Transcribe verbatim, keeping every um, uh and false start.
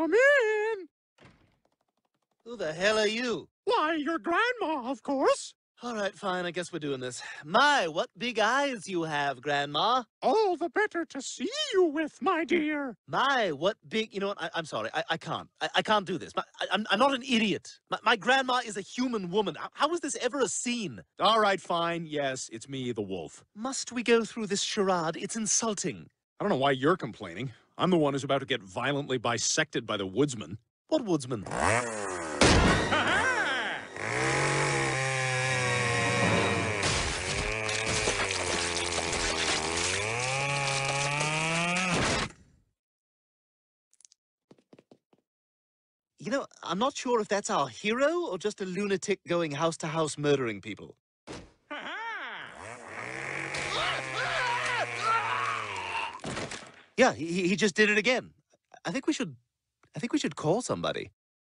Come in! Who the hell are you? Why, your grandma, of course. All right, fine, I guess we're doing this. My, what big eyes you have, Grandma. All the better to see you with, my dear. My, what big... You know what, I, I'm sorry, I, I can't. I, I can't do this. My, I, I'm, I'm not an idiot. My, my grandma is a human woman. How, how is this ever a scene? All right, fine, yes, it's me, the wolf. Must we go through this charade? It's insulting. I don't know why you're complaining. I'm the one who's about to get violently bisected by the woodsman. What woodsman? You know, I'm not sure if that's our hero or just a lunatic going house to house murdering people. Yeah, he, he just did it again. I think we should, I think we should call somebody.